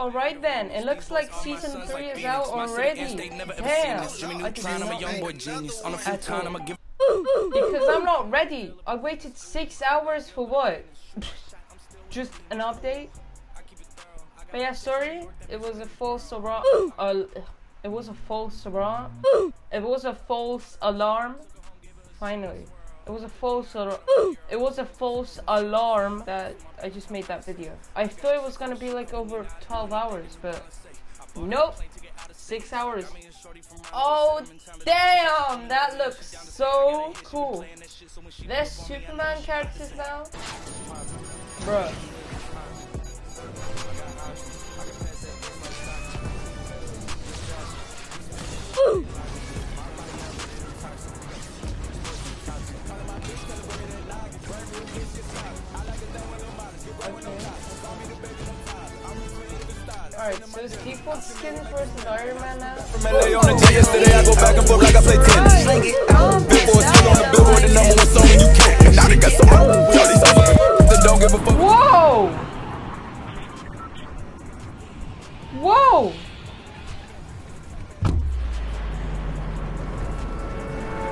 Alright then, it looks like season 3 is out already. Damn, I did not. Because I'm not ready. I waited 6 hours for what? Just an update? But yeah, sorry. It was a false alarm. It was a false alarm. Finally, it was a false alarm. It was a false alarm that I just made that video. I thought it was gonna be like over 12 hours, but nope. 6 hours. Oh damn, that looks so cool. There's Superman characters now, bruh. Ooh. Alright, so it's default skin versus Iron Man now. From LA on the jet yesterday, I go back and forth like I play tennis. Billboard skin on the billboard, the number one song in UK. And now they got some dirty songs that don't give a fuck. Whoa! Whoa!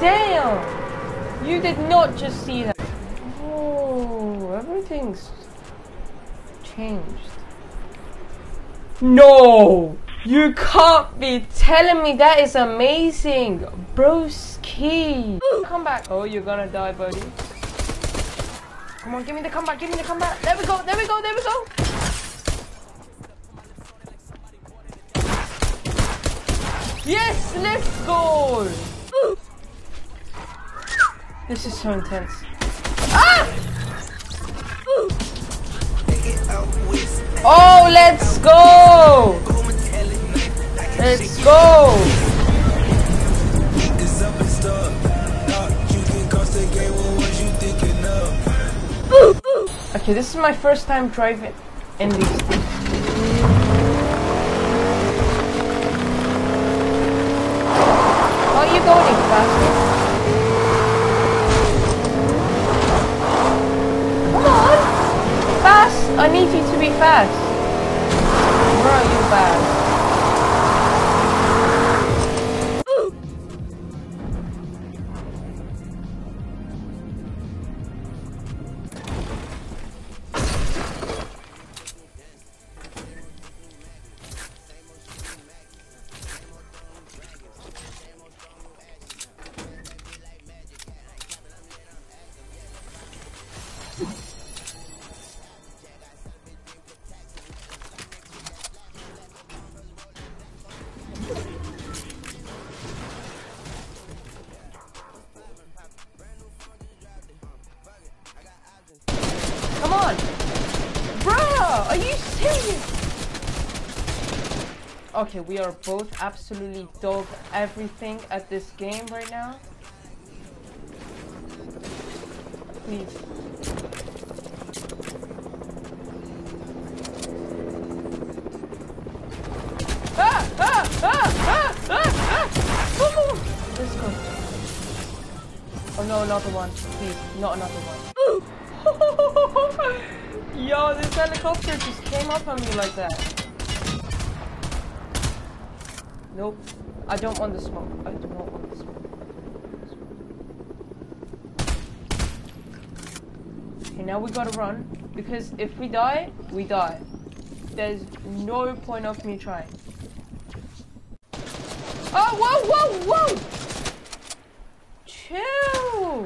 Damn! You did not just see that. Whoa, everything's changed. No, you can't be telling me that is amazing, broski. Come back. Oh, you're gonna die, buddy. Come on, give me the comeback, give me the comeback. There we go, there we go, there we go. Yes, let's go. This is so intense. Ah! Oh, let's go! Let's go! Okay, this is my first time driving in these things. Why are you going faster? I need you to be fast. Bro, you fast. Ooh. Are you serious? Okay, we are both absolutely dog everything at this game right now. Please. Ah! Ah! Ah! Ah! Ah! Ah! Let's go. Oh no, another one. Please, not another one. Ooh. Yo, this helicopter just came up on me like that. Nope. I don't want the smoke. I do not want the smoke. Okay, now we gotta run. Because if we die, we die. There's no point of me trying. Oh, whoa, whoa, whoa! Chill!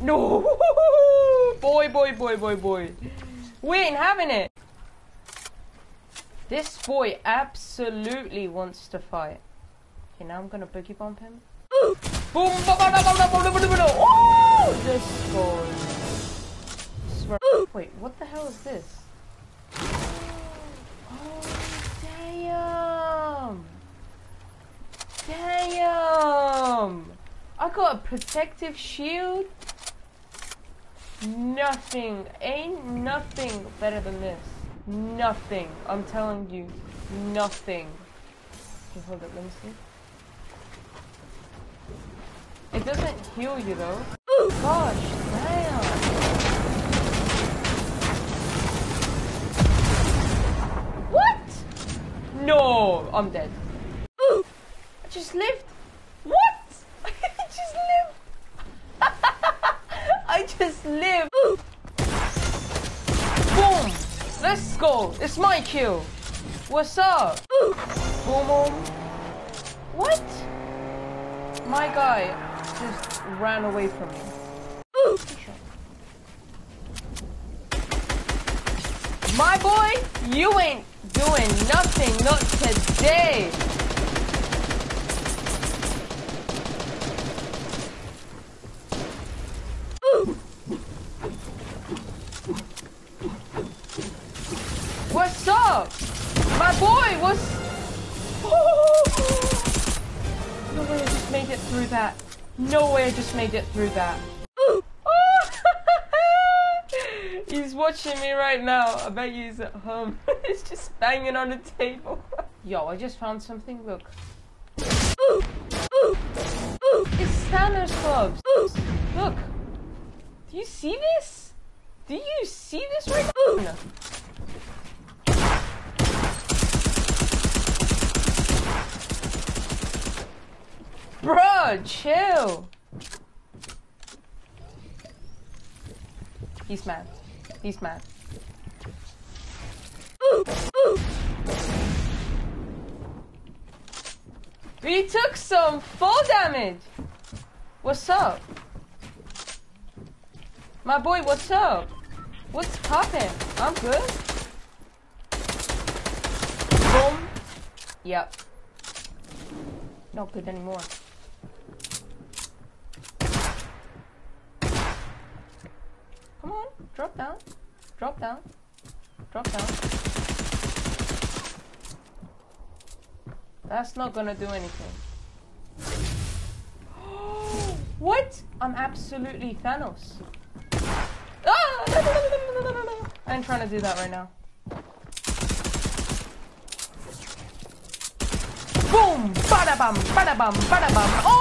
No! Boy, boy, boy, boy, boy. We ain't having it. This boy absolutely wants to fight. Okay, now I'm gonna boogie bump him. Boom! Oh! This boy. Wait, what the hell is this? Oh, damn! Damn! I got a protective shield. Nothing, ain't nothing better than this. Nothing, I'm telling you, nothing. Okay, hold up, let me see. It doesn't heal you though. Ooh. Gosh, damn. What? No, I'm dead. Ooh. I just lived. What? I just lived. I just lived. Ooh. Boom. Let's go. It's my kill. What's up? Ooh. Boom, boom. What? My guy just ran away from me. Ooh. My boy, you ain't doing nothing, not today. Ooh. What's up? My boy, what's... No way I just made it through that. No way I just made it through that. Oh. He's watching me right now. I bet he's at home. He's just banging on the table. Yo, I just found something. Look. Ooh. Ooh. Ooh. It's Thanos clubs. Ooh. Look. Do you see this? Do you see this right now? Bro, chill. He's mad. He's mad. Ooh, ooh. We took some full damage. What's up? My boy, what's up? What's poppin'? I'm good. Boom. Yep. Not good anymore. Come on, drop down, drop down, drop down. That's not gonna do anything. What? I'm absolutely Thanos. Ah! No. I ain't trying to do that right now. Boom! Bada bam, bada bam, bada bam. Oh!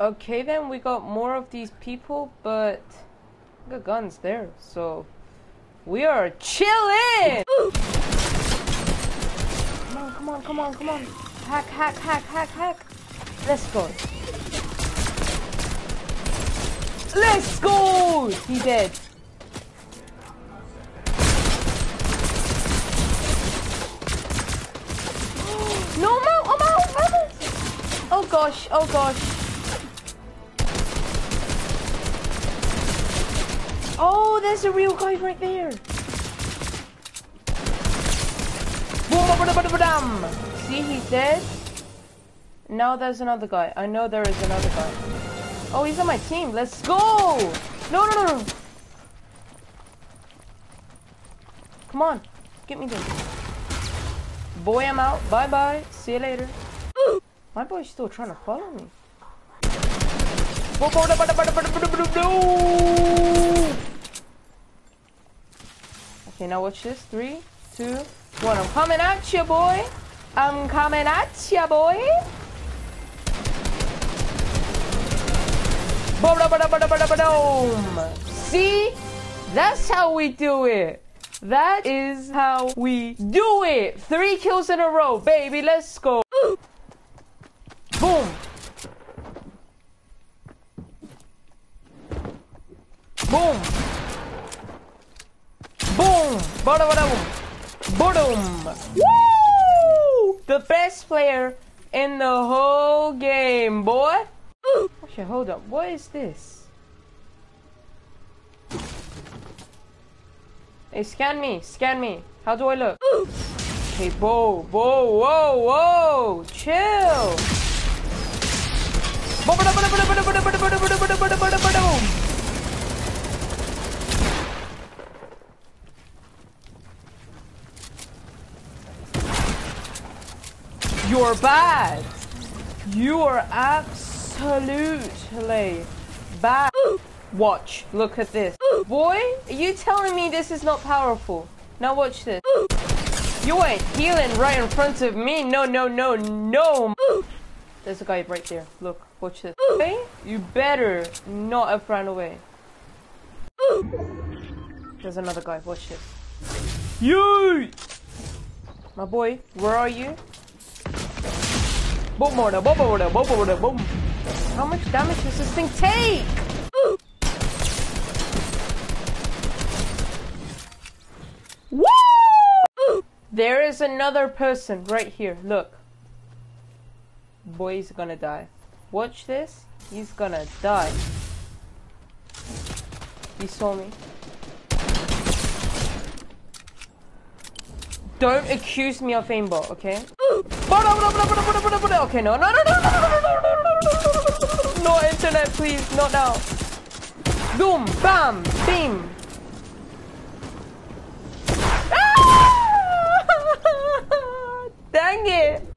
Okay then, we got more of these people, but the gun's there, so we are chilling. Come on, come on, come on, come on! Hack, hack, hack, hack, hack! Let's go! Let's go! He dead. No, I'm out! Oh gosh! Oh gosh! Oh, there's a real guy right there. See, he's dead. Now there's another guy. I know there is another guy. Oh, he's on my team. Let's go. No, no, no, no. Come on. Get me this. Boy, I'm out. Bye-bye. See you later. My boy's still trying to follow me. Okay, now watch this. 3, 2, 1. I'm coming at you, boy. I'm coming at you, boy. See? That's how we do it. That is how we do it. 3 kills in a row, baby. Let's go. Boom. Boom! Boom! Ba-da-ba-da-boom! Ba-doom! Woo! The best player in the whole game, boy! Ooh. Actually, hold up. What is this? Hey, scan me. Scan me. How do I look? Ooh. Hey, whoa, whoa, whoa, whoa! Chill! Ba-ba-da-ba-da-ba-da-ba-da-ba-da-ba-da-ba-da-ba-da-ba-da-ba-da-ba-da-boom! You're bad. You are absolutely bad. Watch. Look at this. Boy, are you telling me this is not powerful? Now watch this. You ain't healing right in front of me. No, no, no, no. There's a guy right there. Look, watch this. Okay? You better not have run away. There's another guy. Watch this. You, my boy, where are you? Boom order, boom order, boom order, boom. How much damage does this thing take? Woo! There is another person right here. Look. Boy, he's gonna die. Watch this. He's gonna die. He saw me. Don't accuse me of aimbot, okay? Okay, no, no, no, no, no, no, no, no, no, no, internet, please, not now. Boom, bam, beam. Dang it.